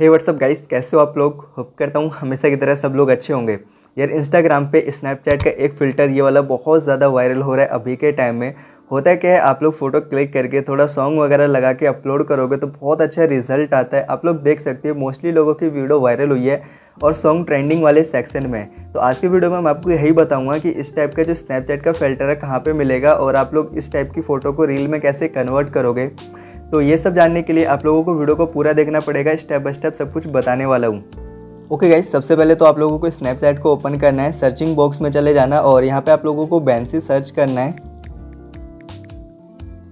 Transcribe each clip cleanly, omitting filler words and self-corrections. हे WhatsApp guys, कैसे हो आप लोग। होप करता हूँ हमेशा की तरह सब लोग अच्छे होंगे। यार इंस्टाग्राम पे स्नैपचैट का एक फ़िल्टर ये वाला बहुत ज़्यादा वायरल हो रहा है अभी के टाइम में। होता है क्या है, आप लोग फ़ोटो क्लिक करके थोड़ा सॉन्ग वगैरह लगा के अपलोड करोगे तो बहुत अच्छा रिजल्ट आता है। आप लोग देख सकते हो मोस्टली लोगों की वीडियो वायरल हुई है और सॉन्ग ट्रेंडिंग वाले सेक्शन में। तो आज के वीडियो में मैं आपको यही बताऊंगा कि इस टाइप का जो स्नैपचैट का फ़िल्टर है कहाँ पे मिलेगा और आप लोग इस टाइप की फ़ोटो को रील में कैसे कन्वर्ट करोगे। तो ये सब जानने के लिए आप लोगों को वीडियो को पूरा देखना पड़ेगा, स्टेप बाय स्टेप सब कुछ बताने वाला हूँ। ओके गाइस, सबसे पहले तो आप लोगों को स्नैपचैट को ओपन करना है, सर्चिंग बॉक्स में चले जाना और यहाँ पे आप लोगों को बैंसी सर्च करना है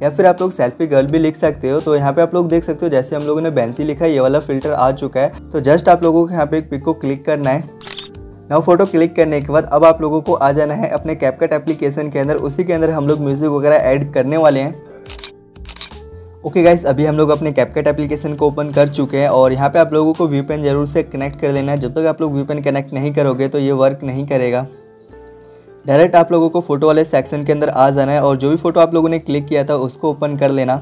या फिर आप लोग सेल्फी गर्ल भी लिख सकते हो। तो यहाँ पे आप लोग देख सकते हो जैसे हम लोगों ने बैंसी लिखा है ये वाला फिल्टर आ चुका है। तो जस्ट आप लोगों को यहाँ पे एक पिक को क्लिक करना है। नाउ फोटो क्लिक करने के बाद अब आप लोगों को आ जाना है अपने कैपकट एप्लीकेशन के अंदर। उसी के अंदर हम लोग म्यूज़िक वगैरह ऐड करने वाले हैं। ओके गाइस, अभी हम लोग अपने कैपकट एप्लीकेशन को ओपन कर चुके हैं और यहाँ पे आप लोगों को VPN जरूर से कनेक्ट कर लेना है। जब तक आप लोग VPN कनेक्ट नहीं करोगे तो ये वर्क नहीं करेगा। डायरेक्ट आप लोगों को फ़ोटो वाले सेक्शन के अंदर आ जाना है और जो भी फ़ोटो आप लोगों ने क्लिक किया था उसको ओपन कर लेना।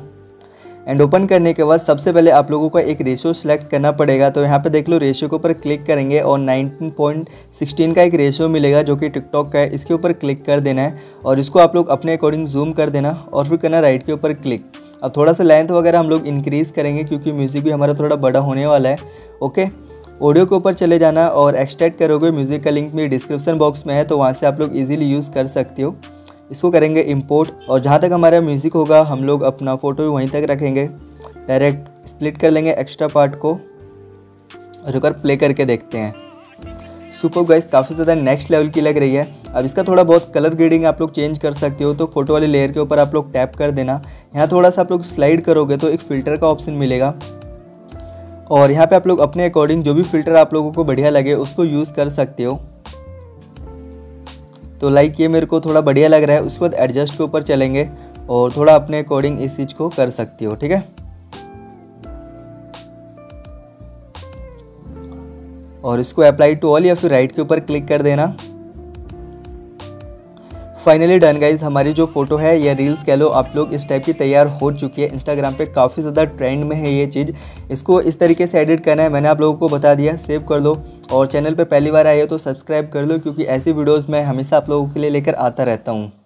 एंड ओपन करने के बाद सबसे पहले आप लोगों को एक रेशियो सेलेक्ट करना पड़ेगा। तो यहाँ पे देख लो, रेशियो के ऊपर क्लिक करेंगे और 19.16 का एक रेशियो मिलेगा जो कि टिकटॉक का है। इसके ऊपर क्लिक कर देना है और इसको आप लोग अपने अकॉर्डिंग जूम कर देना और फिर करना राइट के ऊपर क्लिक। अब थोड़ा सा लेंथ वगैरह हम लोग इंक्रीज़ करेंगे क्योंकि म्यूज़िक भी हमारा थोड़ा बड़ा होने वाला है। ओके, ऑडियो के ऊपर चले जाना और एक्सट्रैक्ट करोगे। म्यूज़िक का लिंक मेरी डिस्क्रिप्शन बॉक्स में है तो वहाँ से आप लोग इजीली यूज़ कर सकते हो। इसको करेंगे इंपोर्ट और जहाँ तक हमारा म्यूज़िक होगा हम लोग अपना फ़ोटो भी वहीं तक रखेंगे। डायरेक्ट स्प्लिट कर लेंगे एक्स्ट्रा पार्ट को और रुक कर प्ले करके देखते हैं। सुपर गाइस, काफ़ी ज़्यादा नेक्स्ट लेवल की लग रही है। अब इसका थोड़ा बहुत कलर ग्रेडिंग आप लोग चेंज कर सकते हो। तो फोटो वाले लेयर के ऊपर आप लोग टैप कर देना। यहाँ थोड़ा सा आप लोग स्लाइड करोगे तो एक फ़िल्टर का ऑप्शन मिलेगा और यहाँ पे आप लोग अपने अकॉर्डिंग जो भी फ़िल्टर आप लोगों को बढ़िया लगे उसको यूज़ कर सकते हो। तो लाइक ये मेरे को थोड़ा बढ़िया लग रहा है। उसके बाद एडजस्ट के ऊपर चलेंगे और थोड़ा अपने अकॉर्डिंग इस चीज़ को कर सकते हो। ठीक है, और इसको अप्लाई टू ऑल या फिर राइट के ऊपर क्लिक कर देना। फाइनली डन गाइज, हमारी जो फ़ोटो है या रील्स कह लो आप लोग इस टाइप की तैयार हो चुकी है। इंस्टाग्राम पे काफ़ी ज़्यादा ट्रेंड में है ये चीज़। इसको इस तरीके से एडिट करना है, मैंने आप लोगों को बता दिया। सेव कर लो और चैनल पे पहली बार आए हो तो सब्सक्राइब कर लो क्योंकि ऐसी वीडियोज़ मैं हमेशा आप लोगों के लिए लेकर आता रहता हूँ।